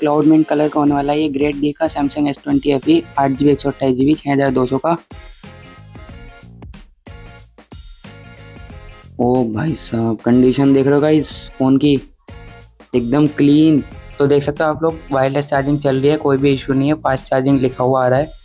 Cloud mint colour का होने वाला है ये ग्रेड डी का Samsung S20 FE 8GB 128GB 6200 का। ओ भाई साहब, कंडीशन देख रहे हो गाइस फोन की, एकदम क्लीन। तो देख सकते हो आप लोग, वायरलेस चार्जिंग चल रही है, कोई भी इशू नहीं है। फास्ट चार्जिंग लिखा हुआ आ रहा है।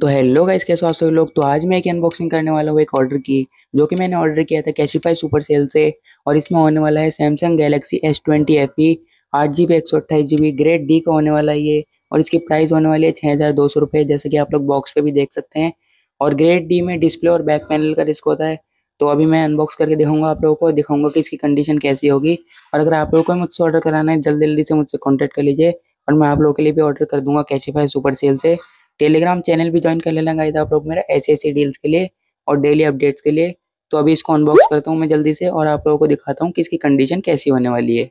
तो हेलो गाइस, कैसे हो आप सभी लोग। तो आज मैं एक अनबॉक्सिंग करने वाला हूँ एक ऑर्डर की, जो कि मैंने ऑर्डर किया था कैशिफाई सुपरसेल से। और इसमें होने वाला है Samsung Galaxy S20 FE 8GB 128GB grade D का होने वाला है ये। और इसकी प्राइस होने वाली है 6200 रुपये, जैसे कि आप लोग बॉक्स पे भी देख सकते हैं। और ग्रेड डी में डिस्प्ले और बैक पैनल का रिस्क होता है। तो अभी मैं अनबॉक्स करके दिखाऊंगा आप लोगों को, दिखाऊंगा कि इसकी कंडीशन कैसी होगी। और अगर आप लोगों को मुझसे ऑर्डर कराना है, जल्दी जल्दी से मुझसे कॉन्टैक्ट कर लीजिए। और मैं आप लोगों के लिए भी ऑर्डर कर दूंगा कैशिफाई सुपरसेल से। टेलीग्राम चैनल भी ज्वाइन कर लेना गाइस आप लोग मेरा, ऐसी डील्स के लिए और डेली अपडेट्स के लिए। तो अभी इसको अनबॉक्स करता हूँ मैं जल्दी से, और आप लोगों को दिखाता हूँ कि इसकी कंडीशन कैसी होने वाली है।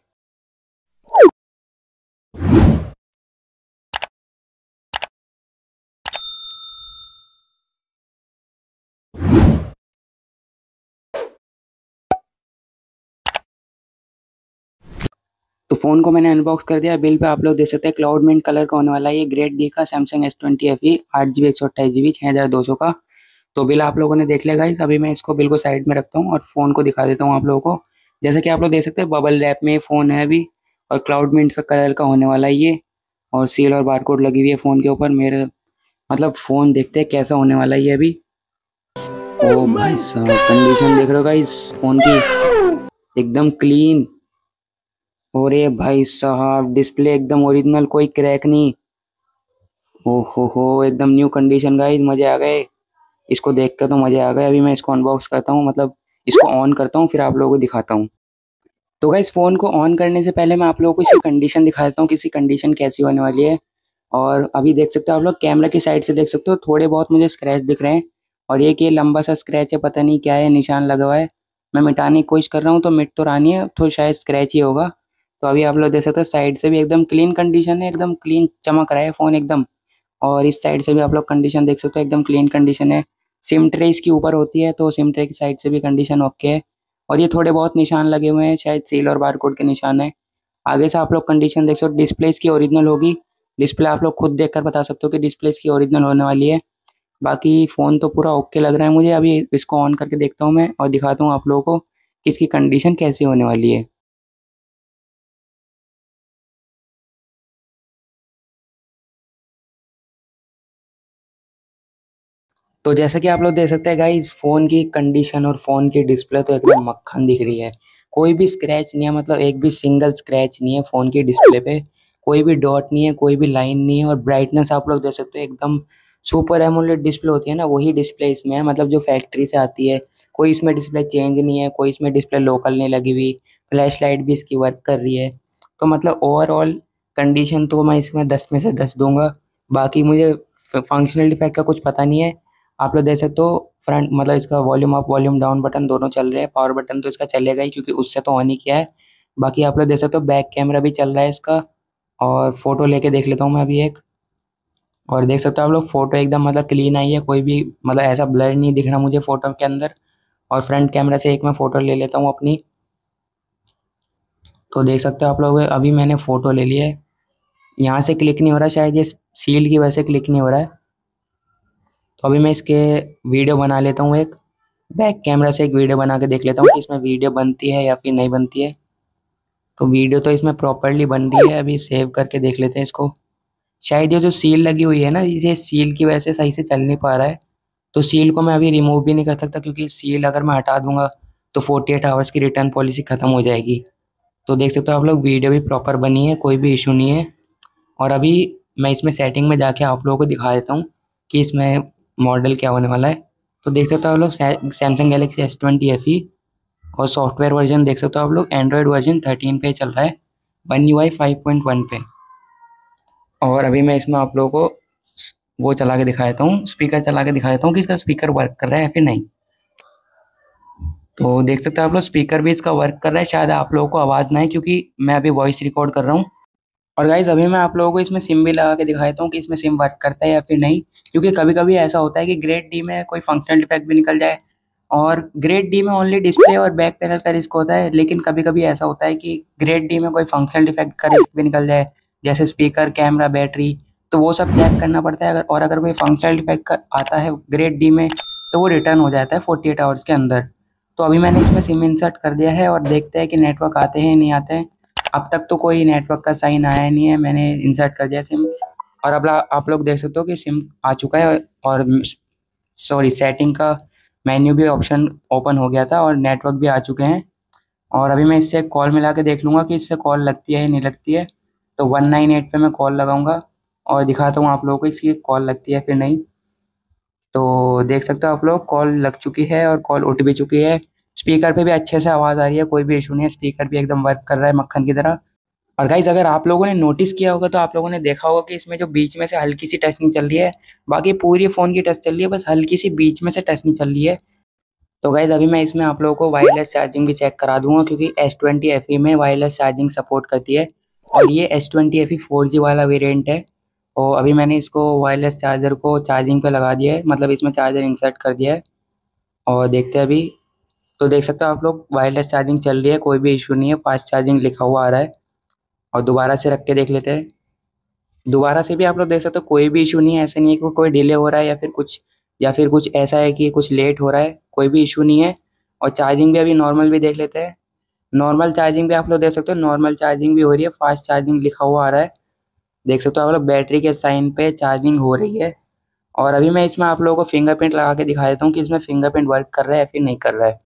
तो फ़ोन को मैंने अनबॉक्स कर दिया। बिल पे आप लोग देख सकते हैं क्लाउड मिंट कलर का होने वाला है ये ग्रेड डी का Samsung S20 FE 8GB 128GB 6200 का। तो बिल आप लोगों ने देख लिया गाइस। अभी मैं इसको बिल को साइड में रखता हूँ और फ़ोन को दिखा देता हूँ आप लोगों को। जैसे कि आप लोग देख सकते हैं बबल रैप में फ़ोन है अभी, और क्लाउड मिंट का कलर का होने वाला है ये। और सील और बारकोड लगी हुई है फ़ोन के ऊपर। मेरे मतलब फ़ोन देखते हैं कैसा होने वाला है ये अभी। ओ भाई साहब, कंडीशन देख रहे हो गाइस फ़ोन की, एकदम क्लीन। और ये भाई साहब, डिस्प्ले एकदम ओरिजिनल, कोई क्रैक नहीं। ओहो, एकदम न्यू कंडीशन गाइस, मजे आ गए। इसको देख कर तो मजे आ गए। अभी मैं इसको अनबॉक्स करता हूँ, मतलब इसको ऑन करता हूँ, फिर आप लोगों को दिखाता हूँ। तो गाइस फ़ोन को ऑन करने से पहले मैं आप लोगों को इसकी कंडीशन दिखा देता हूँ कि इसकी कंडीशन कैसी होने वाली है। और अभी देख सकते हो आप लोग, कैमरा की साइड से देख सकते हो थोड़े बहुत मुझे स्क्रैच दिख रहे हैं। और ये लंबा सा स्क्रैच है, पता नहीं क्या है, निशान लगा हुआ है। मैं मिटाने की कोशिश कर रहा हूँ, तो मिट तो रानी है, तो शायद स्क्रैच ही होगा। तो अभी आप लोग देख सकते हो साइड से भी एकदम क्लीन कंडीशन है, एकदम क्लीन चमक रहा है फ़ोन एकदम। और इस साइड से भी आप लोग कंडीशन देख सकते हो, एकदम क्लीन कंडीशन है। सिम ट्रे इसके ऊपर होती है, तो सिम ट्रे की साइड से भी कंडीशन ओके है। और ये थोड़े बहुत निशान लगे हुए हैं, शायद सील और बारकोड के निशान है। आगे से आप लोग कंडीशन देख सकते हो। डिस्प्ले इसकी ओरिजिनल होगी, डिस्प्ले आप लोग खुद देख कर बता सकते हो कि डिस्प्ले इसकी ओरिजिनल होने वाली है। बाकी फ़ोन तो पूरा ओके लग रहा है मुझे। अभी इसको ऑन करके देखता हूँ मैं, और दिखाता हूँ आप लोगों को इसकी कंडीशन कैसी होने वाली है। तो जैसा कि आप लोग देख सकते हैं गाइस, फ़ोन की कंडीशन और फ़ोन की डिस्प्ले तो एकदम मक्खन दिख रही है। कोई भी स्क्रैच नहीं है, मतलब एक भी सिंगल स्क्रैच नहीं है फ़ोन की डिस्प्ले पे। कोई भी डॉट नहीं है, कोई भी लाइन नहीं है। और ब्राइटनेस आप लोग देख सकते हो एकदम सुपर एमोलेड डिस्प्ले होती है ना, वही डिस्प्ले इसमें है, मतलब जो फैक्ट्री से आती है। कोई इसमें डिस्प्ले चेंज नहीं है, कोई इसमें डिस्प्ले लोकल नहीं लगी हुई। फ्लैश लाइट भी इसकी वर्क कर रही है। तो मतलब ओवरऑल कंडीशन तो मैं इसमें 10 में से 10 दूंगा। बाकी मुझे फंक्शनल डिफेक्ट का कुछ पता नहीं है। आप लोग देख सकते हो फ्रंट, मतलब इसका volume up volume down button दोनों चल रहे हैं। पावर बटन तो इसका चलेगा ही, क्योंकि उससे तो ऑन ही किया है। बाकी आप लोग देख सकते हो बैक कैमरा भी चल रहा है इसका। और फ़ोटो लेके देख लेता हूँ मैं अभी एक, और देख सकते हो आप लोग फ़ोटो एकदम मतलब क्लीन आई है। कोई भी मतलब ऐसा ब्लर नहीं दिख रहा मुझे फ़ोटो के अंदर। और फ्रंट कैमरा से एक मैं फ़ोटो ले लेता हूँ अपनी। तो देख सकते हो आप लोग, अभी मैंने फ़ोटो ले ली है। यहाँ से क्लिक नहीं हो रहा, शायद ये सील की वजह से क्लिक नहीं हो रहा है। तो अभी मैं इसके वीडियो बना लेता हूँ एक, बैक कैमरा से एक वीडियो बना के देख लेता हूँ कि इसमें वीडियो बनती है या फिर नहीं बनती है। तो वीडियो तो इसमें प्रॉपर्ली बन रही है। अभी सेव करके देख लेते हैं इसको। शायद ये जो सील लगी हुई है ना, इसे सील की वजह से सही से चल नहीं पा रहा है। तो सील को मैं अभी रिमूव भी नहीं कर सकता, क्योंकि सील अगर मैं हटा दूंगा तो 48 आवर्स की रिटर्न पॉलिसी ख़त्म हो जाएगी। तो देख सकते हो आप लोग, वीडियो भी प्रॉपर बनी है, कोई भी इशू नहीं है। और अभी मैं इसमें सेटिंग में जाके आप लोगों को दिखा देता हूँ कि इसमें मॉडल क्या होने वाला है। तो देख सकते हो आप लोग सैमसंग गैलेक्सी S20 FE। और सॉफ्टवेयर वर्जन देख सकते हो आप लोग, एंड्रॉयड वर्जन 13 पे चल रहा है, One UI 5.1 पे। और अभी मैं इसमें आप लोगों को वो चला के दिखा देता हूँ, स्पीकर चला के दिखा देता हूँ कि इसका स्पीकर वर्क कर रहा है या फिर नहीं। तो देख सकते हो आप लोग, स्पीकर भी इसका वर्क कर रहा है। शायद आप लोगों को आवाज़ ना आए, क्योंकि मैं अभी वॉइस रिकॉर्ड कर रहा हूँ। और गाइज अभी मैं आप लोगों को इसमें सिम भी लगा के दिखा देता हूँ कि इसमें सिम वर्क करता है या फिर नहीं, क्योंकि कभी कभी ऐसा होता है कि ग्रेड डी में कोई फंक्शनल डिफेक्ट भी निकल जाए। और ग्रेड डी में ओनली डिस्प्ले और बैक पैनल का रिस्क होता है, लेकिन कभी कभी ऐसा होता है कि ग्रेड डी में कोई फंक्शनल डिफेक्ट का रिस्क भी निकल जाए, जैसे स्पीकर, कैमरा, बैटरी, तो वो सब चेक करना पड़ता है। अगर कोई फंक्शनल डिफेक्ट आता है ग्रेड डी में तो वो रिटर्न हो जाता है 48 आवर्स के अंदर। तो अभी मैंने इसमें सिम इंसर्ट कर दिया है और देखते हैं कि नेटवर्क आते हैं नहीं आते हैं। अब तक तो कोई नेटवर्क का साइन आया नहीं है, मैंने इंसर्ट कर दिया सिम और अब आप लोग देख सकते हो कि सिम आ चुका है और सेटिंग का मेन्यू भी ऑप्शन ओपन हो गया था और नेटवर्क भी आ चुके हैं। और अभी मैं इससे कॉल मिला के देख लूँगा कि इससे कॉल लगती है या नहीं लगती है। तो 198 पे मैं कॉल लगाऊंगा और दिखाता हूँ आप लोगों को इसकी कॉल लगती है फिर नहीं। तो देख सकते हो आप लोग कॉल लग चुकी है और कॉल उठ भी चुकी है। स्पीकर पे भी अच्छे से आवाज़ आ रही है, कोई भी इशू नहीं है, स्पीकर भी एकदम वर्क कर रहा है मक्खन की तरह। और गाइज अगर आप लोगों ने नोटिस किया होगा तो आप लोगों ने देखा होगा कि इसमें जो बीच में से हल्की सी टच नहीं चल रही है, बाकी पूरी फ़ोन की टच चल रही है, बस हल्की सी बीच में से टच नहीं चल रही है। तो गाइज अभी मैं इसमें आप लोगों को वायरलेस चार्जिंग भी चेक करा दूंगा, क्योंकि S20 FE में वायरलेस चार्जिंग सपोर्ट करती है और ये S20 FE 4G वाला वेरिएंट है। और अभी मैंने इसको वायरलेस चार्जर को चार्जिंग पे लगा दिया है, मतलब इसमें चार्जर इंसर्ट कर दिया है और देखते हैं अभी। तो देख सकते हो आप लोग वायरलेस चार्जिंग चल रही है, कोई भी इशू नहीं है, फास्ट चार्जिंग लिखा हुआ आ रहा है। और दोबारा से रख के देख लेते हैं, दोबारा से भी आप लोग देख सकते हो कोई भी इशू नहीं है। ऐसा नहीं है कि कोई डिले हो रहा है या फिर कुछ ऐसा है कि कुछ लेट हो रहा है, कोई भी इशू नहीं है। और चार्जिंग भी अभी नॉर्मल भी देख लेते हैं, नॉर्मल चार्जिंग भी आप लोग देख सकते हो, नॉर्मल चार्जिंग भी हो रही है, फास्ट चार्जिंग लिखा हुआ आ रहा है। देख सकते हो आप लोग बैटरी के साइन पे चार्जिंग हो रही है। और अभी मैं इसमें आप लोगों को फिंगरप्रिंट लगा के दिखा देता हूँ कि इसमें फिंगरप्रिंट वर्क कर रहा है या फिर नहीं कर रहा है।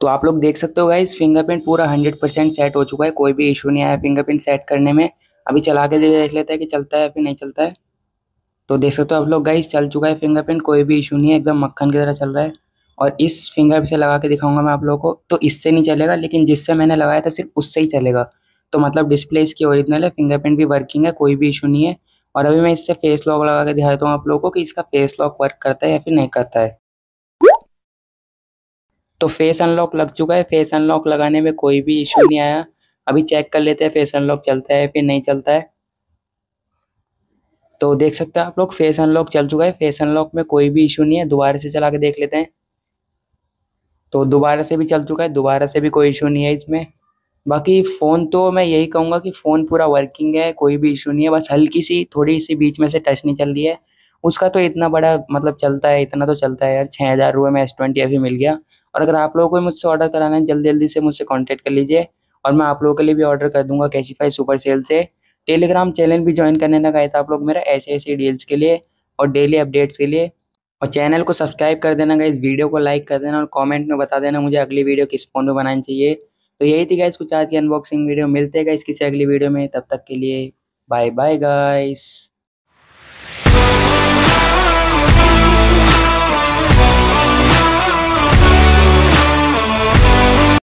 तो आप लोग देख सकते हो गाइस फिंगरप्रिंट पूरा 100% सेट हो चुका है, कोई भी इशू नहीं आया फिंगरप्रिंट सेट करने में। अभी चला के देख लेते हैं कि चलता है या फिर नहीं चलता है। तो देख सकते हो आप लोग गाइस चल चुका है फिंगरप्रिंट, कोई भी इशू नहीं है, एकदम मक्खन की तरह चल रहा है। और इस फिंगर से लगा के दिखाऊंगा मैं आप लोगों को, तो इससे नहीं चलेगा, लेकिन जिससे मैंने लगाया था सिर्फ उससे ही चलेगा। तो मतलब डिस्प्ले इसकी ओरिजिनल है, फिंगरप्रिंट भी वर्किंग है, कोई भी इशू नहीं है। और अभी मैं इससे फेस लॉक लगा के दिखा देता हूँ आप लोगों को कि इसका फेस लॉक वर्क करता है या फिर नहीं करता है। तो फेस अनलॉक लग चुका है, फेस अनलॉक लगाने में कोई भी इशू नहीं आया। अभी चेक कर लेते हैं फेस अनलॉक चलता है फिर नहीं चलता है। तो देख सकते हैं आप लोग फेस अनलॉक चल चुका है, फेस अनलॉक में कोई भी इशू नहीं है। दोबारा से चला के देख लेते हैं, तो दोबारा से भी चल चुका है, दोबारा से भी कोई इशू नहीं है इसमें। बाकी फ़ोन तो मैं यही कहूँगा कि फ़ोन पूरा वर्किंग है, कोई भी इशू नहीं है, बस हल्की सी थोड़ी सी बीच में से टच नहीं चल रही है। उसका तो इतना बड़ा मतलब चलता है, इतना तो चलता है यार, 6000 रुपये में S20 FE मिल गया। और अगर आप लोगों को मुझसे ऑर्डर कराना है जल्दी जल्दी से मुझसे कांटेक्ट कर लीजिए और मैं आप लोगों के लिए भी ऑर्डर कर दूंगा कैशिफाई सुपरसेल से। टेलीग्राम चैनल भी ज्वाइन करने ना गए था आप लोग मेरा ऐसे डील्स के लिए और डेली अपडेट्स के लिए। और चैनल को सब्सक्राइब कर देना गाइस, वीडियो को लाइक कर देना और कॉमेंट में बता देना मुझे अगली वीडियो किस फ़ोन में बनानी चाहिए। तो यही थी गाइस कुछ आज की अनबॉक्सिंग वीडियो, मिलते हैं गाइस किसी अगली वीडियो में, तब तक के लिए बाय बाय गाइस।